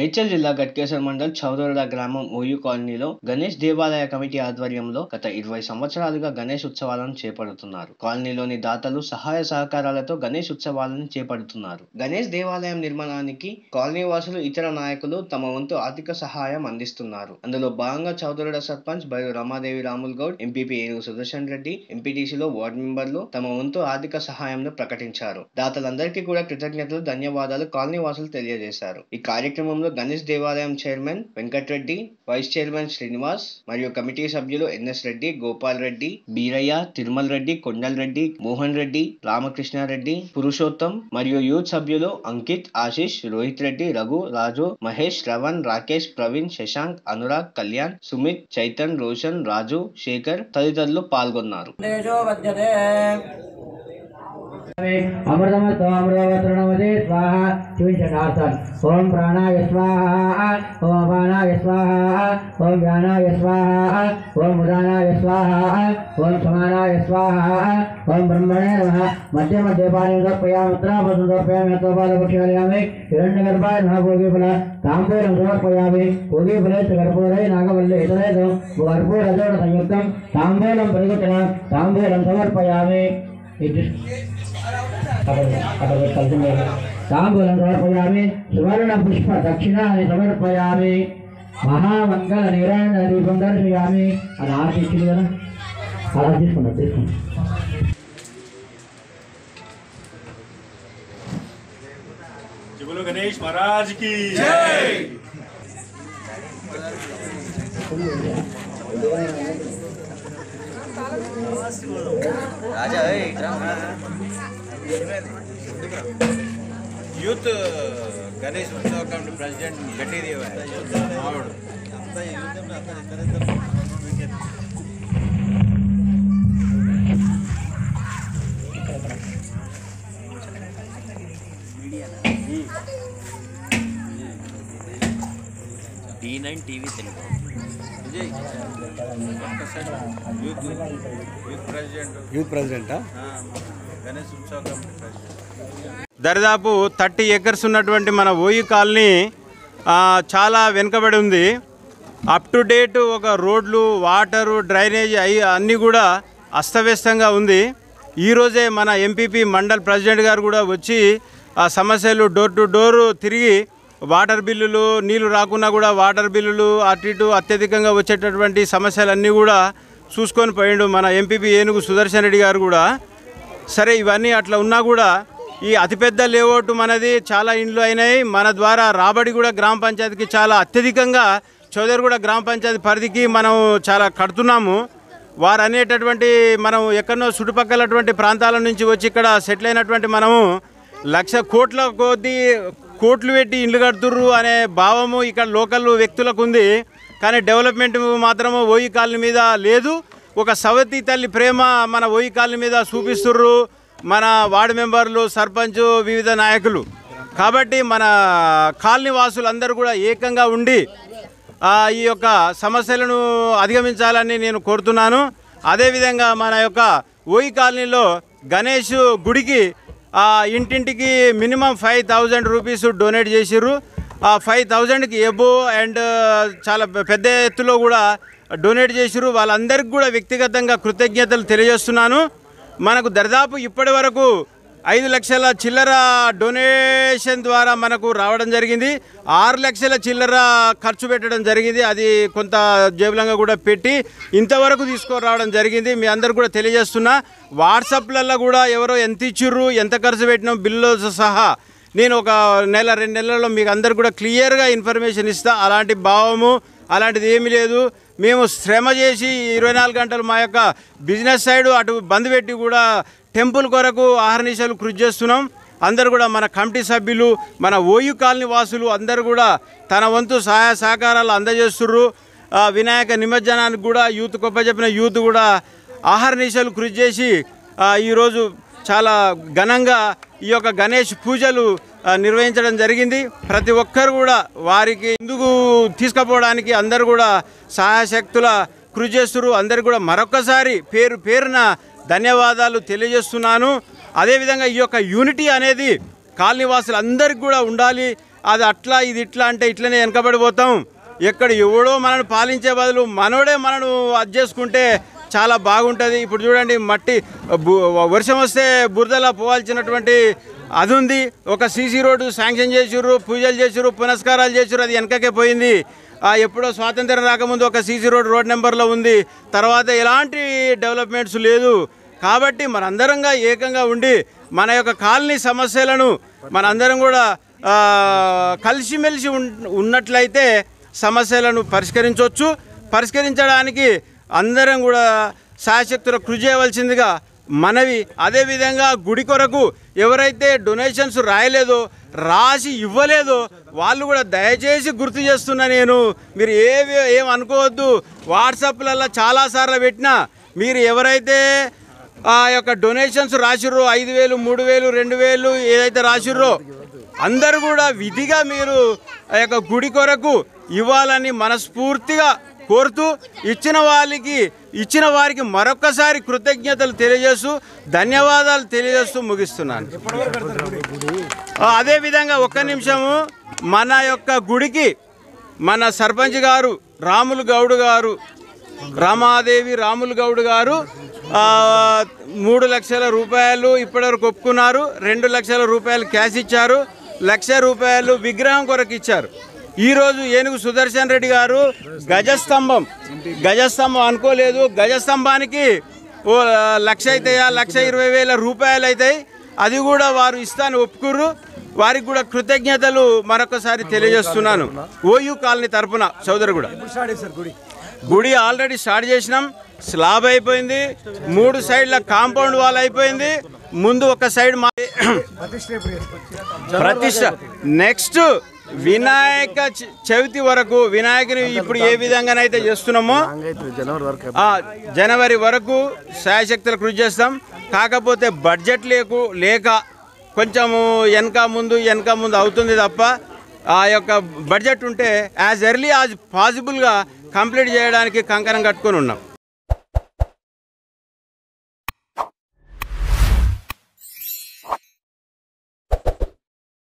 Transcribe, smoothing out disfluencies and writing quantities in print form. మేడ్చల్ జిల్లా గట్కేసర్ మండల్ చౌదరడ గ్రామం మోయు కాలనీలో గణేష్ దేవాలయ కమిటీ ఆధ్వర్యంలో గత 20 సంవత్సరాలుగా గణేష్ ఉత్సవాలను చేపడుతున్నారు. కాలనీలోని దాతలు సహాయ సహకారాలతో గణేష్ ఉత్సవాలను చేపడుతున్నారు. గణేష్ దేవాలయం నిర్మాణానికి కాలనీ వాసులు ఇతర నాయకులు తమ వంతు ఆర్థిక సహాయం అందిస్తున్నారు. అందులో భాగంగా చౌదరడ సర్పంచ్ బైరు రమాదేవి రాముల్ గౌడ్, ఎంపీపీ ఏనుగు సుదర్శన్ రెడ్డి, ఎంపీటీసీలో వార్డు మెంబర్లు తమ వంతు ఆర్థిక సహాయంలో ప్రకటించారు. దాతలందరికీ కూడా కృతజ్ఞతలు, ధన్యవాదాలు కాలనీ వాసులు తెలియజేశారు. ఈ కార్యక్రమంలో గణేష్ దేవాలయం chairman Venkatareddy, vice chairman Srinivas మరియు కమిటీ సభ్యులు ఎన్ఎస్ రెడ్డి, గోపాల్ రెడ్డి, బీరయ్య, తిరుమల్ రెడ్డి, కొండల్ రెడ్డి, మోహన్ రెడ్డి, రామకృష్ణారెడ్డి, పురుషోత్తం మరియు యూత్ సభ్యులు అంకిత్, ఆశీష్, రోహిత్ రెడ్డి, రఘు, రాజు, మహేష్, శ్రవణ్, రాకేష్, ప్రవీణ్, శశాంక్, అనురాగ్, కళ్యాణ్, సుమిత్, చైతన్, రోషన్, రాజు, శేఖర్ తదితరులు పాల్గొన్నారు. अमृतमस्तु अमृतवत्रणमदे स्वाहा शिवचनार्थम ओम प्राणाय स्वाहा ओम अपानाय स्वाहा ओम ज्ञानाय स्वाहा ओम मुदानाय स्वाहा ओम समानाय स्वाहा ओम ब्रह्मणे नमः मध्य मध्य पाणि समर्पयामि तोपालपक्षालयामि हिरण्यगर्भाय नमः भोगीफला ताम्बे समर्पयामि भोगीफले कर्पूरे नागवल्ले इतरे कर्पूर रजोड़ संयुक्तं ताम्बेलं परिगुणं ताम्बेलं समर्पयामि तांबूलं समर्पयामि सुवर्ण पुष्प दक्षिणानि समर्पयामि महामंगल निरानंद दीपं दर्शयामि जय बोलो गणेश महाराज की जय. राजा यूथ गणेश उत्सव कमिटी प्रेसिडेंट गट्टी देव है और D9 TV तेलुगु దరిదాపు 30 ఎకర్స్ ఉన్నటువంటి మన ఓయి కాలనీ చాలా వెనుకబడి ఉంది. అప్ టు డేట్ ఒక రోడ్లు, వాటరు, డ్రైనేజ్ అన్నీ కూడా అస్తవ్యస్తంగా ఉంది. ఈరోజే మన ఎంపీపీ మండల్ ప్రెసిడెంట్ గారు కూడా వచ్చి ఆ సమస్యలు డోర్ టు డోరు తిరిగి వాటర్ బిల్లులు, నీళ్లు రాకున్నా కూడా వాటర్ బిల్లులు అటు ఇటు అత్యధికంగా వచ్చేటటువంటి సమస్యలన్నీ కూడా చూసుకొని పోయిండు మన ఎంపీపీ ఏనుగు సుదర్శన్ రెడ్డి గారు కూడా. సరే, ఇవన్నీ అట్లా ఉన్నా కూడా ఈ అతిపెద్ద లేఅవుట్ మనది, చాలా ఇండ్లు అయినాయి. మన ద్వారా రాబడి కూడా గ్రామ పంచాయతీకి చాలా అత్యధికంగా చౌదరగూడ గ్రామ పంచాయతీ పరిధికి మనం చాలా కడుతున్నాము. వారు అనేటటువంటి మనం ఎక్కడో చుట్టుపక్కలటువంటి ప్రాంతాల నుంచి వచ్చి ఇక్కడ సెటిల్ అయినటువంటి మనము 1,00,000 కోట్ల కొద్దీ కోట్లు పెట్టి ఇండ్లు కడుతుర్రు అనే భావము ఇక్కడ లోకల్ వ్యక్తులకు ఉంది. కానీ డెవలప్మెంట్ మాత్రము ఓయి కాలనీ మీద లేదు. ఒక సవతి తల్లి ప్రేమ మన ఓయి కాలనీ మీద చూపిస్తుర్రు మన వార్డు మెంబర్లు, సర్పంచ్, వివిధ నాయకులు. కాబట్టి మన కాలనీ వాసులందరూ కూడా ఏకంగా ఉండి ఈ యొక్క సమస్యలను అధిగమించాలని నేను కోరుతున్నాను. అదేవిధంగా మన యొక్క ఓయి కాలనీలో గణేష్ గుడికి ఇంటింటికి మినిమం 5,000 రూపీస్ డొనేట్ చేసిర్రు. 5,000కి ఎబో అండ్ చాలా పెద్ద ఎత్తులో కూడా డొనేట్ చేసిర్రు. వాళ్ళందరికీ కూడా వ్యక్తిగతంగా కృతజ్ఞతలు తెలియజేస్తున్నాను. మనకు దరిదాపు ఇప్పటి వరకు 5 లక్షల చిల్లర డొనేషన్ ద్వారా మనకు రావడం జరిగింది. 6 లక్షల చిల్లర ఖర్చు పెట్టడం జరిగింది. అది కొంత జేబులంగా కూడా పెట్టి ఇంతవరకు తీసుకురావడం జరిగింది. మీ అందరు కూడా తెలియజేస్తున్నా. వాట్సాప్లలో కూడా ఎవరో ఎంత ఇచ్చిర్రు, ఎంత ఖర్చు పెట్టినా బిల్లు సహా నేను ఒక 1-2 నెలల్లో మీకు అందరు కూడా క్లియర్గా ఇన్ఫర్మేషన్ ఇస్తా. అలాంటి భావము అలాంటిది ఏమీ లేదు. మేము శ్రమ చేసి 24 గంటలు మా యొక్క బిజినెస్ సైడ్ అటు బంద్ పెట్టి కూడా టెంపుల్ కొరకు ఆహర్నిశలు కృషి చేస్తున్నాం. అందరూ కూడా మన కమిటీ సభ్యులు, మన ఓయు కాలనీ వాసులు అందరూ కూడా తన వంతు సహాయ సహకారాలు అందజేస్తుర్రు. వినాయక నిమజ్జనానికి కూడా యూత్ గొప్పచెప్పిన యూత్ కూడా ఆహర్నిశలు కృషి చేసి ఈరోజు చాలా ఘనంగా ఈ యొక్క గణేష్ పూజలు నిర్వహించడం జరిగింది. ప్రతి ఒక్కరు కూడా వారికి ముందుకు తీసుకుపోవడానికి అందరూ కూడా సహాయశక్తుల కృషి చేస్తున్నారు. అందరు కూడా మరొకసారి పేరు పేరున ధన్యవాదాలు తెలియజేస్తున్నాను. అదేవిధంగా ఈ యొక్క యూనిటీ అనేది కాలనీ వాసులందరికీ కూడా ఉండాలి. అది అట్లా ఇది ఇట్లా అంటే ఇట్లనే వెనకబడిపోతాం. ఎక్కడ ఎవడో మనల్ని పాలించే బదులు మనోడే మనను అది చేసుకుంటే చాలా బాగుంటుంది. ఇప్పుడు చూడండి మట్టి వర్షం వస్తే బురదలా పోవాల్సినటువంటి అది ఉంది. ఒక సీసీ రోడ్డు శాంక్షన్ చేసిర్రు, పూజలు చేసిర్రు, పునస్కారాలు చేసిర్రు, అది వెనకకే పోయింది. ఎప్పుడో స్వాతంత్రం రాకముందు ఒక సీసీ రోడ్ నెంబర్లో ఉంది, తర్వాత ఎలాంటి డెవలప్మెంట్స్ లేదు. కాబట్టి మనందరంగా ఏకంగా ఉండి మన యొక్క కాలనీ సమస్యలను మనందరం కూడా కలిసిమెలిసి ఉన్నట్లయితే సమస్యలను పరిష్కరించవచ్చు. పరిష్కరించడానికి అందరం కూడా శాయశక్తులు కృషి చేయవలసిందిగా మనవి. అదేవిధంగా గుడి కొరకు ఎవరైతే డొనేషన్స్ రాయలేదో, రాసి ఇవ్వలేదో వాళ్ళు కూడా దయచేసి గుర్తు చేస్తున్నా నేను, మీరు ఏం అనుకోవద్దు. వాట్సాప్లలో చాలాసార్లు పెట్టినా మీరు ఎవరైతే ఆ యొక్క డొనేషన్స్ రాసిర్రో 5,000 3,000 2,000 ఏదైతే రాసిర్రో అందరు కూడా విధిగా మీరు ఆ యొక్క గుడి కొరకు ఇవ్వాలని మనస్ఫూర్తిగా కోరుతూ ఇచ్చిన వారికి మరొకసారి కృతజ్ఞతలు తెలియజేస్తూ ధన్యవాదాలు తెలియజేస్తూ ముగిస్తున్నాను. అదేవిధంగా ఒక్క నిమిషము మన యొక్క గుడికి మన సర్పంచ్ గారు రాములు గౌడ్ గారు, రామాదేవి రాములు గౌడ్ గారు 3 లక్షల రూపాయలు ఇప్పటివరకు ఒప్పుకున్నారు. 2 లక్షల రూపాయలు క్యాష్ ఇచ్చారు, 1,00,000 రూపాయలు విగ్రహం కొరకు ఇచ్చారు. ఈరోజు ఏనుగు సుదర్శన్ రెడ్డి గారు గజస్తంభం అనుకోలేదు, గజస్తంభానికి 1,00,000 అవుతాయా 1,20,000 రూపాయలు అవుతాయి, అది కూడా వారు ఇస్తాను ఒప్పుకుర్రు. వారికి కూడా కృతజ్ఞతలు మరొకసారి తెలియజేస్తున్నాను. ఓయూ కాలనీ తరఫున సోదరు కూడా గుడి ఆల్రెడీ స్టార్ట్ చేసినాం, స్లాబ్ అయిపోయింది, 3 సైడ్ల కాంపౌండ్ వాల్ అయిపోయింది, ముందు ఒక సైడ్ మా ప్రతిష్ట. నెక్స్ట్ వినాయక చవితి వరకు వినాయకుని ఇప్పుడు ఏ విధంగానైతే చేస్తున్నామో జనవరి వరకు శాయశక్తులు కృషి చేస్తాం. కాకపోతే బడ్జెట్ లేక కొంచెము వెనక ముందు అవుతుంది తప్ప ఆ యొక్క బడ్జెట్ ఉంటే యాజ్ ఎర్లీ యాజ్ పాసిబుల్గా కంప్లీట్ చేయడానికి కంకణం కట్టుకొని ఉన్నాం.